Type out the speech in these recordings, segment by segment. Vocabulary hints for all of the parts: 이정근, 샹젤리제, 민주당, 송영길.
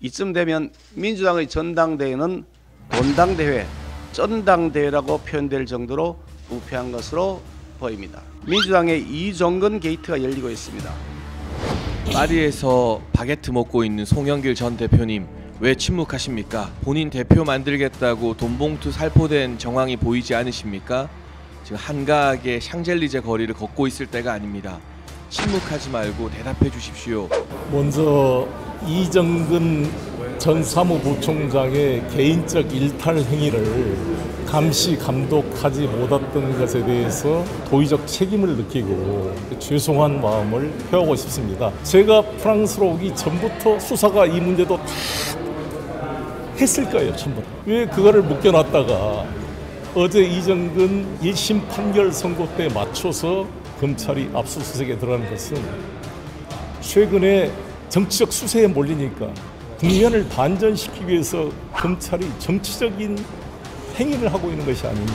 이쯤 되면 민주당의 전당대회는 돈당대회, 전당대회라고 표현될 정도로 부패한 것으로 보입니다. 민주당의 이정근 게이트가 열리고 있습니다. 파리에서 바게트 먹고 있는 송영길 전 대표님, 왜 침묵하십니까? 본인 대표 만들겠다고 돈봉투 살포된 정황이 보이지 않으십니까? 지금 한가하게 샹젤리제 거리를 걷고 있을 때가 아닙니다. 침묵하지 말고 대답해 주십시오. 먼저 이정근 전 사무부총장의 개인적 일탈 행위를 감시 감독하지 못했던 것에 대해서 도의적 책임을 느끼고 죄송한 마음을 표하고 싶습니다. 제가 프랑스로 오기 전부터 수사가 이 문제도 다 했을 거예요, 전부. 왜 그거를 묶여놨다가 어제 이정근 1심 판결 선고 때에 맞춰서 검찰이 압수수색에 들어간 것은 최근에 정치적 수세에 몰리니까 국면을 반전시키기 위해서 검찰이 정치적인 행위를 하고 있는 것이 아닌가.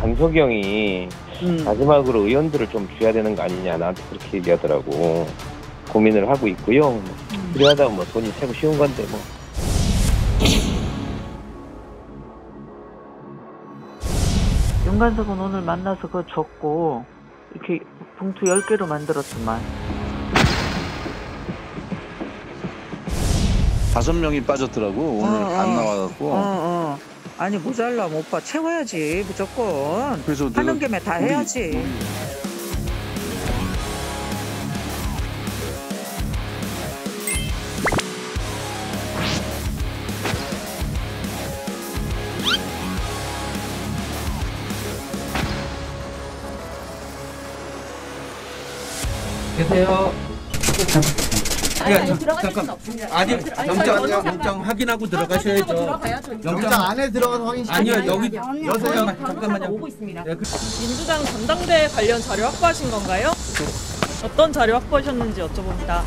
강석이 형이 마지막으로 의원들을 좀 줘야 되는 거 아니냐, 나한테 그렇게 얘기하더라고. 고민을 하고 있고요. 그래야다 뭐 돈이 최고 쉬운 건데 뭐. 윤관석은 오늘 만나서 그거 줬고 이렇게 봉투 10개로 만들었지만 5명이 빠졌더라고. 오늘 안 나와갖고 아니 모자라 오빠 채워야지 무조건. 그래서 하는 김에 다 해야지. 계세요. 아니, 영장 확인하고 들어가셔야죠. 영장 안에 들어가서 확인시켜요. 아니요, 여기 여세요. 잠깐만요. 오고 있습니다. 민주당 전당대회 관련 자료 확보하신 건가요? 어떤 자료 확보하셨는지 여쭤봅니다.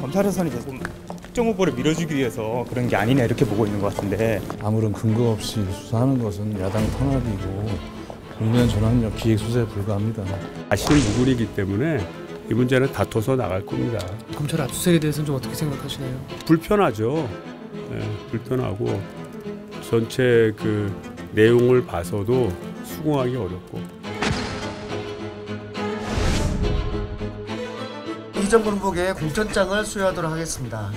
검찰에서는 이제 특정 후보를 밀어주기 위해서 그런 게 아니냐 이렇게 보고 있는 것 같은데, 아무런 근거 없이 수사하는 것은 야당 탄압이고 국면 전환력 기획 수사에 불과합니다. 아시는 무굴이기 때문에 이 문제는 다퉈서 나갈 겁니다. 검찰 압수수색에 대해서는 좀 어떻게 생각하시나요? 불편하죠. 네, 불편하고 전체 그 내용을 봐서도 수긍하기 어렵고. 이정근 후보에게 공천장을 수여하도록 하겠습니다.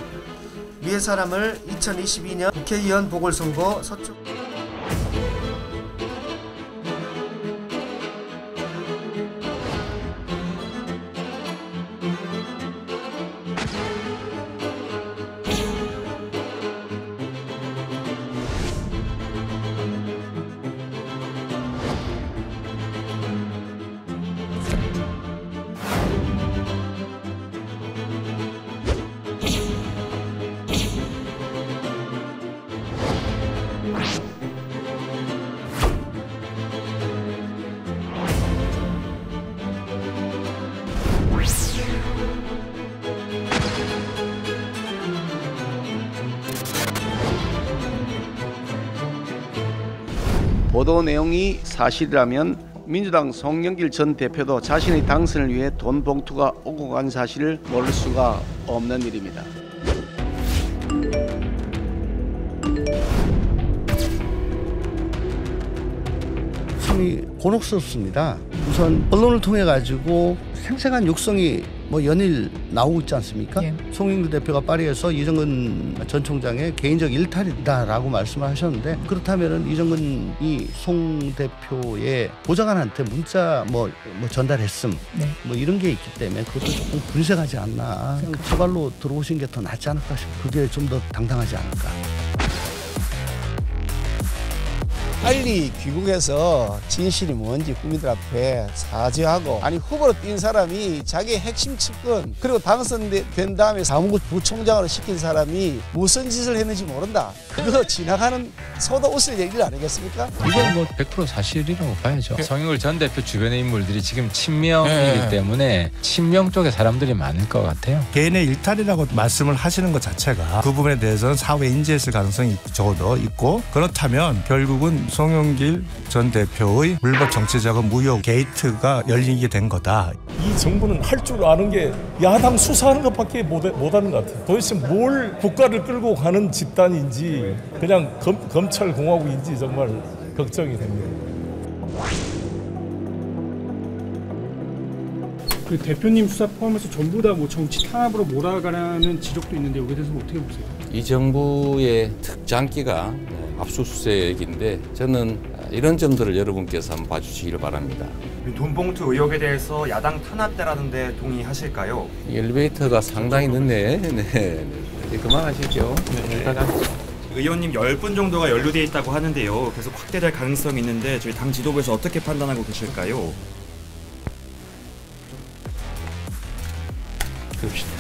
위의 사람을 2022년 국회의원 보궐선거 서쪽. 보도 내용이 사실이라면 민주당 송영길 전 대표도 자신의 당선을 위해 돈 봉투가 오고 간 사실을 모를 수가 없는 일입니다. 참이 곤혹스럽습니다. 우선 언론을 통해 가지고 생생한 욕성이 뭐 연일 나오고 있지 않습니까? 예. 송영길 대표가 파리에서 이정근 전 총장의 개인적 일탈이다라고 말씀을 하셨는데, 그렇다면은 이정근이 송 대표의 보좌관한테 문자 뭐 전달했음, 네, 뭐 이런 게 있기 때문에 그것도 조금 분석하지 않나. 그냥 저발로 들어오신 게 더 낫지 않을까 싶어요. 그게 좀 더 당당하지 않을까. 빨리 귀국해서 진실이 뭔지 국민들 앞에 사죄하고, 아니 후보로 뛴 사람이 자기의 핵심 측근, 그리고 당선된 다음에 사무부 부총장으로 시킨 사람이 무슨 짓을 했는지 모른다. 그거 지나가는 소도 웃을 얘기를 아니겠습니까? 이건 뭐 100% 사실이라고 봐야죠. 송영길 전 대표 주변의 인물들이 지금 친명이기 때문에 친명 쪽의 사람들이 많을 것 같아요. 개인의 일탈이라고 말씀을 하시는 것 자체가 그 부분에 대해서는 사후에 인지했을 가능성이 적어도 있고, 그렇다면 결국은 송영길 전 대표의 불법 정치자금 무효 게이트가 열리게 된 거다. 이 정부는 할 줄 아는 게 야당 수사하는 것밖에 못하는 것 같아요. 도대체 뭘 국가를 끌고 가는 집단인지, 그냥 검찰 공화국인지 정말 걱정이 됩니다. 그 대표님 수사 포함해서 전부 다 뭐 정치 탄압으로 몰아가라는 지적도 있는데 여기에 대해서 어떻게 보세요? 이 정부의 특장기가 압수수색인데 저는 이런 점들을 여러분께서 한번 봐주시기를 바랍니다. 돈봉투 의혹에 대해서 야당 탄압대라는 데 동의하실까요? 엘리베이터가 상당히 늦네. 네. 이제 그만하시죠. 네. 의원님 10분 정도가 연루돼 있다고 하는데요. 계속 확대될 가능성이 있는데 저희 당 지도부에서 어떻게 판단하고 계실까요? 그럽시다.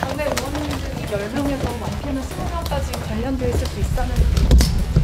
당내 의원님들이 10명에서 많게는 20명까지 관련돼 있을 수 있다는